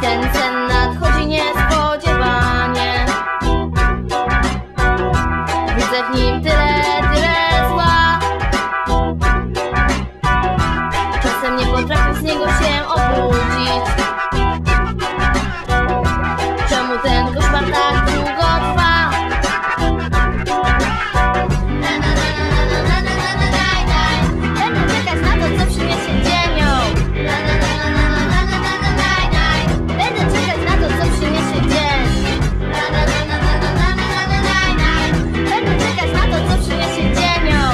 Ten sen nadchodzi niespodziewanie. Widzę w nim tyle zła. Czasem nie potrafię z niego się obudzić. Czemu ten koszmar tak długo trwa? Będę czekać na to, co przyniesie dzienią. Będę czekać na to, co przyniesie dzień. Będę czekać na to, co przyniesie dzienią.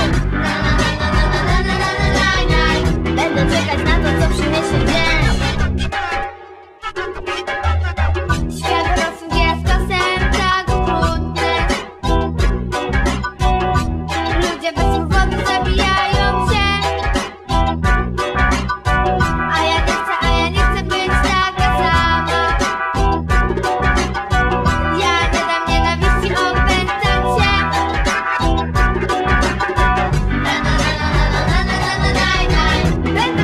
Będę czekać na to, co przyniesie dzień. Świat rosół jest czasem tak okrutny. Ludzie bez powodu zabijają się. A ja nie chcę być taka sama. Ja nie dam nienawiści, opętam się. Będę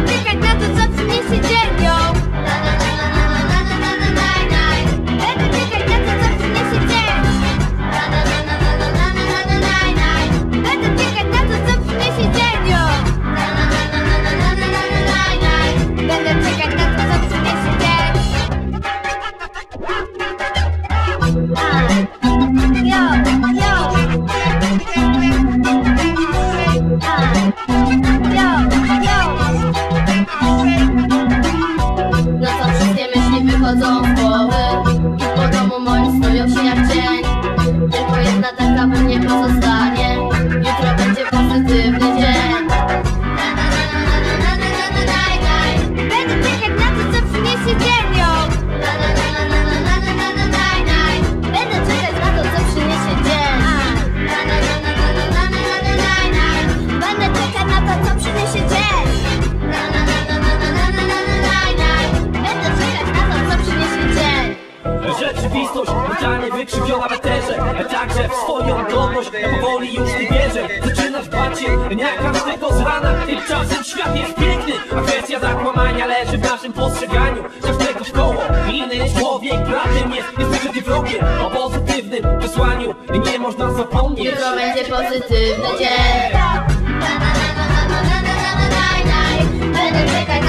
czekać na to, co przyniesie dzienią. Będę czekać na to, co przyniesie dzień. Będę czekać na to, co przyniesie dzienią. Będę czekać na to, co przyniesie dzień. Yo, yo. No to wszystkie myśli wychodzą z głowy i po domu moim snują się jak cień. Tylko jedna taka pewnie pozostanie. Jutro będzie pozytywny dzień. Będę czekać na to, co przyniesie dzienią. Będę czekać na to, co przyniesie dzień. Będę czekać na to, co przyniesie dzień. Będę czekać na to, co przyniesie dzień. Rzeczywistość, brutalnie wykrzywiona w eterze, a także w swoją godność powoli już nie wierzę. Zaczynasz bać się dnia każdego z rana. Tymczasem świat jest piękny, a kwestia zakłamania leży w naszym postrzeganiu każdego szkoło. Inny człowiek prawym jest, niestety wrogiem. O pozytywnym wysłaniu nie można zapomnieć. Jutro będzie pozytywny dzień. Będę czekać